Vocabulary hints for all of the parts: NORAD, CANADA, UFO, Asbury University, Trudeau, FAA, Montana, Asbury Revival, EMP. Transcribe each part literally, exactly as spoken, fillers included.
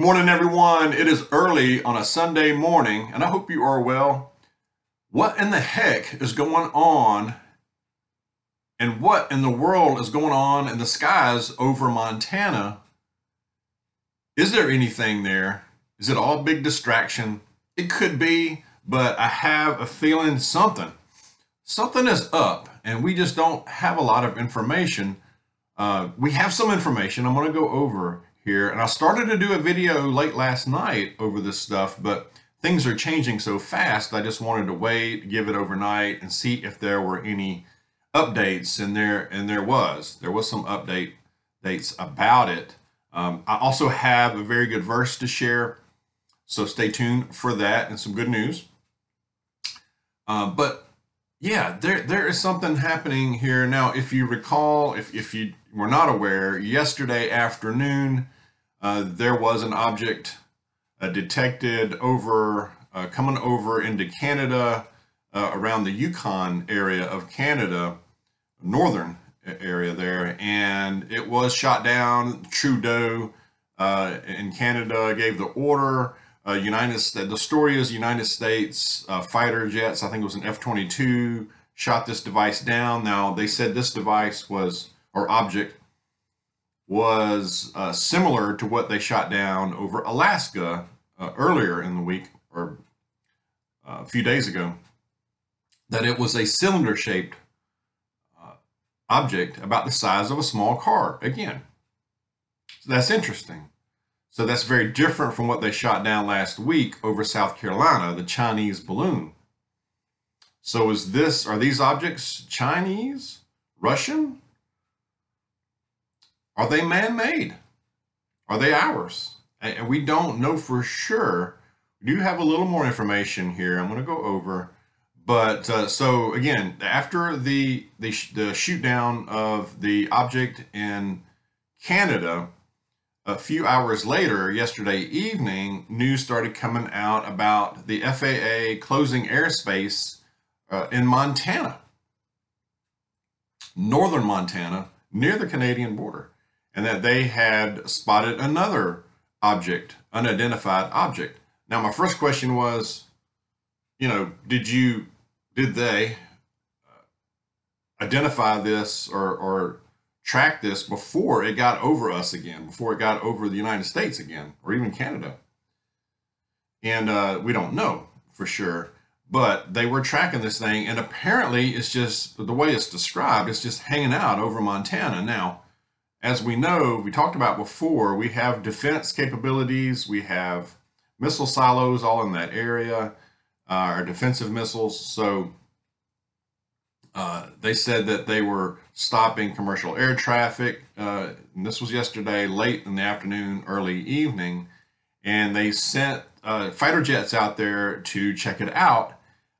Morning, everyone. It is early on a Sunday morning, and I hope you are well. What in the heck is going on, and what in the world is going on in the skies over Montana? Is there anything there? Is it all big distraction? It could be, but I have a feeling something. Something is up, and we just don't have a lot of information. Uh, we have some information I'm going to go over here, and I started to do a video late last night over this stuff, but things are changing so fast, I just wanted to wait, give it overnight, and see if there were any updates, and there and there was. There was some update dates about it. Um, I also have a very good verse to share, so stay tuned for that and some good news. Uh, but Yeah, there, there is something happening here. Now, if you recall, if, if you were not aware, yesterday afternoon, uh, there was an object uh, detected over, uh, coming over into Canada, uh, around the Yukon area of Canada, northern area there, and it was shot down. Trudeau uh, in Canada gave the order. Uh, United States, the story is United States uh, fighter jets, I think it was an F twenty-two, shot this device down. Now, they said this device was, or object, was uh, similar to what they shot down over Alaska uh, earlier in the week, or uh, a few days ago, that it was a cylinder-shaped uh, object about the size of a small car, again. So that's interesting. So that's very different from what they shot down last week over South Carolina, the Chinese balloon. So is this, are these objects Chinese, Russian? Are they man-made? Are they ours? And we don't know for sure. We do have a little more information here I'm going to go over. But uh, so again, after the, the, the shoot down of the object in Canada, a few hours later, yesterday evening, news started coming out about the F A A closing airspace uh, in Montana, northern Montana, near the Canadian border, and that they had spotted another object, unidentified object. Now, my first question was, you know, did you, did they identify this or, or track this before it got over us again, before it got over the United States again, or even Canada? And uh, we don't know for sure, but they were tracking this thing, and apparently it's just, the way it's described, it's just hanging out over Montana. Now, as we know, we talked about before, we have defense capabilities, we have missile silos all in that area, uh, our defensive missiles, so Uh, they said that they were stopping commercial air traffic. Uh, and this was yesterday, late in the afternoon, early evening. And they sent uh, fighter jets out there to check it out,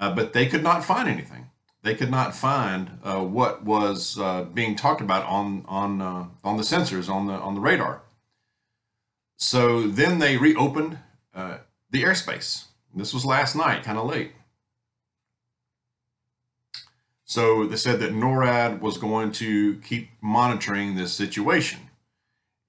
uh, but they could not find anything. They could not find uh, what was uh, being talked about on on uh, on the sensors, on the on the radar. So then they reopened uh, the airspace. This was last night, kind of late. So they said that NORAD was going to keep monitoring this situation.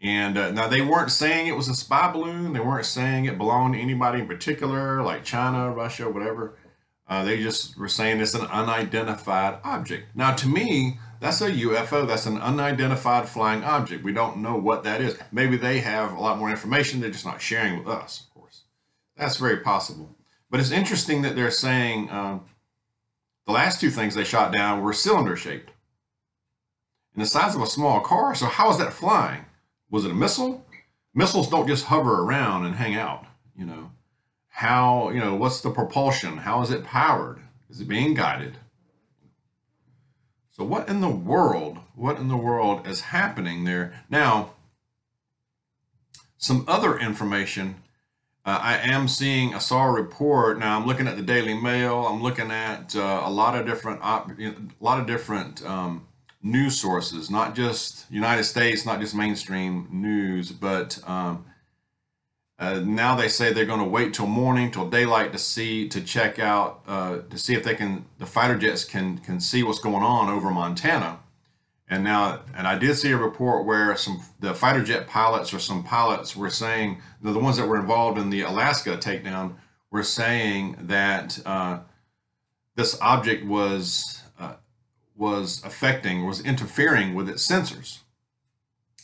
And uh, now they weren't saying it was a spy balloon. They weren't saying it belonged to anybody in particular, like China, Russia, whatever. Uh, they just were saying it's an unidentified object. Now, to me, that's a U F O. That's an unidentified flying object. We don't know what that is. Maybe they have a lot more information. They're just not sharing with us, of course. That's very possible. But it's interesting that they're saying... Um, The last two things they shot down were cylinder shaped and the size of a small car. So how is that flying? Was it a missile? Missiles don't just hover around and hang out, you know. How, you know, what's the propulsion? How is it powered? Is it being guided? So what in the world, what in the world is happening there? Now, some other information. Uh, I am seeing, I saw a report. Now I'm looking at the Daily Mail. I'm looking at uh, a lot of different, op a lot of different um, news sources, not just United States, not just mainstream news, but um, uh, now they say they're going to wait till morning, till daylight to see, to check out, uh, to see if they can, the fighter jets can, can see what's going on over Montana. And now, and I did see a report where some the fighter jet pilots or some pilots were saying, the ones that were involved in the Alaska takedown were saying that uh, this object was uh, was affecting, was interfering with its sensors.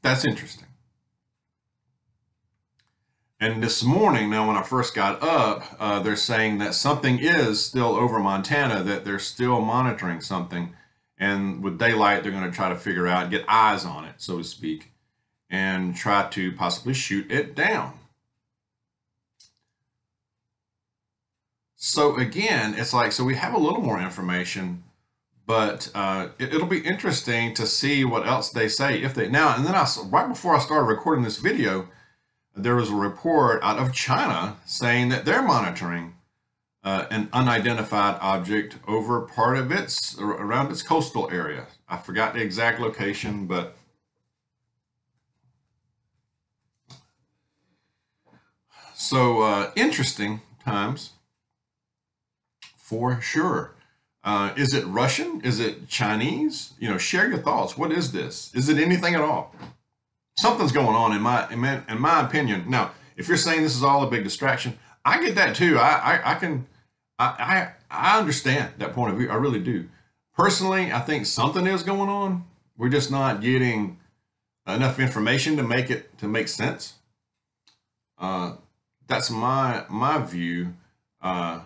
That's interesting. And this morning, now when I first got up, uh, they're saying that something is still over Montana, that they're still monitoring something. And with daylight, they're going to try to figure out, get eyes on it, so to speak, and try to possibly shoot it down. So again, it's like, so we have a little more information, but uh, it, it'll be interesting to see what else they say if they, now, and then I, right before I started recording this video, there was a report out of China saying that they're monitoring uh, an unidentified object over part of its, around its coastal area. I forgot the exact location, but so uh, interesting times for sure. Uh, is it Russian? Is it Chinese? You know, share your thoughts. What is this? Is it anything at all? Something's going on in my, in my in my opinion. Now, if you're saying this is all a big distraction, I get that too. I I, I can I, I I understand that point of view. I really do. Personally, I think something is going on. We're just not getting enough information to make it to make sense. Uh, that's my my view. Uh,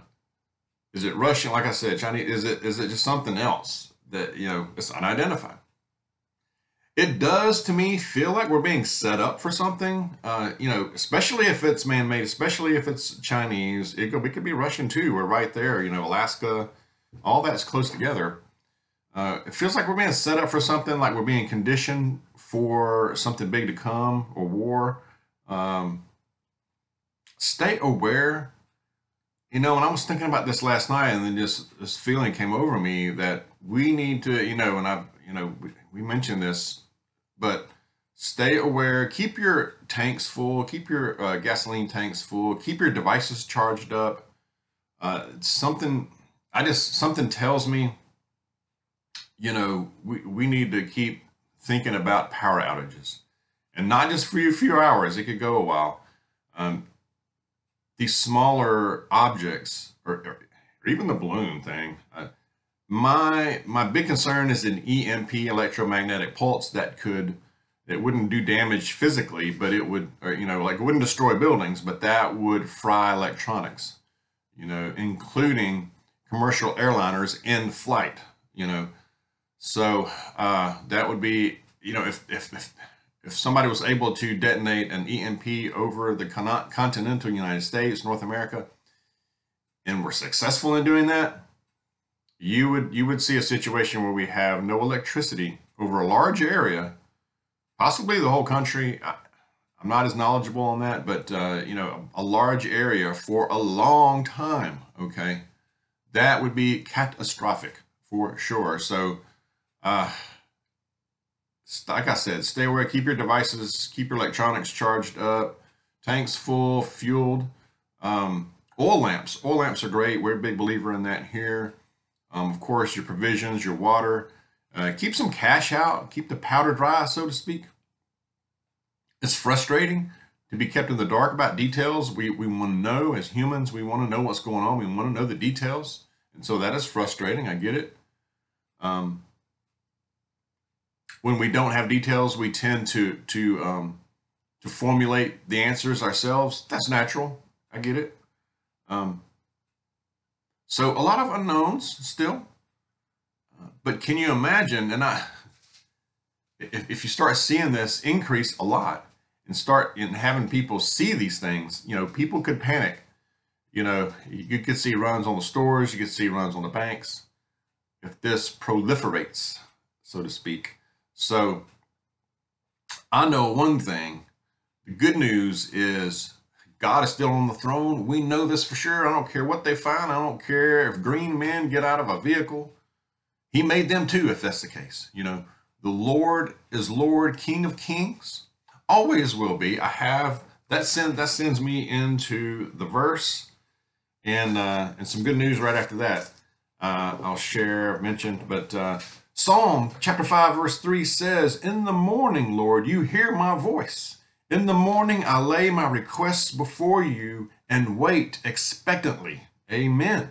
is it Russian? Like I said, Chinese? Is it is it just something else that, you know, it's unidentified? It does, to me, feel like we're being set up for something, uh, you know, especially if it's man-made, especially if it's Chinese. It could, it could be Russian, too. We're right there, you know, Alaska, all that's close together. Uh, it feels like we're being set up for something, like we're being conditioned for something big to come or war. Um, stay aware. You know, and I was thinking about this last night, and then just this feeling came over me that we need to, you know, and I've, you know, we, we mentioned this, but stay aware, keep your tanks full, keep your uh, gasoline tanks full, keep your devices charged up. Uh, something, I just, something tells me, you know, we, we need to keep thinking about power outages, and not just for a few hours. It could go a while. Um, these smaller objects, or, or even the balloon thing, uh, My my big concern is an E M P, electromagnetic pulse, that could, it wouldn't do damage physically, but it would, or, you know, like it wouldn't destroy buildings, but that would fry electronics, you know, including commercial airliners in flight, you know. So uh, that would be, you know, if if if, if somebody was able to detonate an E M P over the con continental United States, North America, and were successful in doing that, you would you would see a situation where we have no electricity over a large area, possibly the whole country. I, I'm not as knowledgeable on that, but uh, you know, a large area for a long time. Okay, that would be catastrophic for sure. So, uh, like I said, stay aware. Keep your devices, keep your electronics charged up, tanks full, fueled. Um, oil lamps, oil lamps are great. We're a big believer in that here. Um, of course, your provisions, your water, uh, keep some cash out, keep the powder dry, so to speak. It's frustrating to be kept in the dark about details. We, we want to know as humans, we want to know what's going on. We want to know the details. And so that is frustrating. I get it. Um, when we don't have details, we tend to, to, um, to formulate the answers ourselves. That's natural. I get it. Um, So a lot of unknowns still, uh, but can you imagine, and I, if, if you start seeing this increase a lot and start in having people see these things, you know, people could panic. You know, you could see runs on the stores, you could see runs on the banks if this proliferates, so to speak. So I know one thing, the good news is God is still on the throne. We know this for sure. I don't care what they find. I don't care if green men get out of a vehicle. He made them too, if that's the case. You know, the Lord is Lord, King of Kings, always will be. I have that send that sends me into the verse, and uh, and some good news right after that. Uh, I'll share mentioned, but uh, Psalm chapter five, verse three says, "In the morning, Lord, you hear my voice. In the morning, I lay my requests before you and wait expectantly." Amen.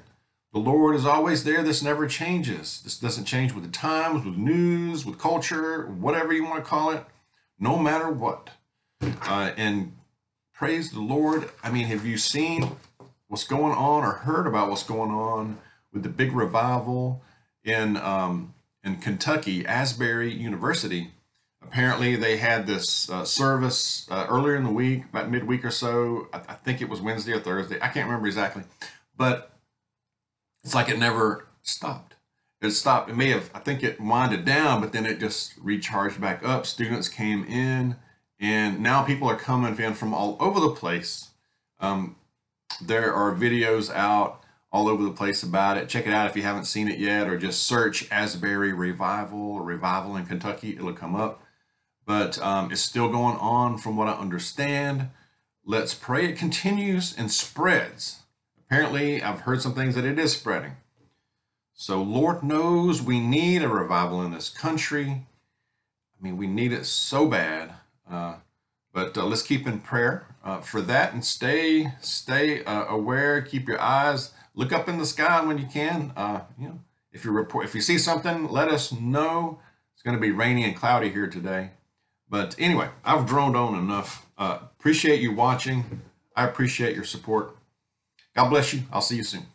The Lord is always there. This never changes. This doesn't change with the times, with news, with culture, whatever you want to call it, no matter what. Uh, and praise the Lord. I mean, have you seen what's going on or heard about what's going on with the big revival in, um, in Kentucky, Asbury University? Apparently they had this uh, service uh, earlier in the week, about midweek or so. I, I think it was Wednesday or Thursday. I can't remember exactly, but it's like it never stopped. It stopped. It may have, I think it winded down, but then it just recharged back up. Students came in, and now people are coming in from all over the place. Um, there are videos out all over the place about it. Check it out if you haven't seen it yet, or just search Asbury Revival or Revival in Kentucky. It'll come up. But um, it's still going on from what I understand. Let's pray it continues and spreads. Apparently, I've heard some things that it is spreading. So Lord knows we need a revival in this country. I mean, we need it so bad. Uh, but uh, let's keep in prayer uh, for that, and stay stay uh, aware. Keep your eyes, look up in the sky when you can. Uh, you know, if you report, if you see something, let us know. It's going to be rainy and cloudy here today. But anyway, I've droned on enough. Uh, appreciate you watching. I appreciate your support. God bless you. I'll see you soon.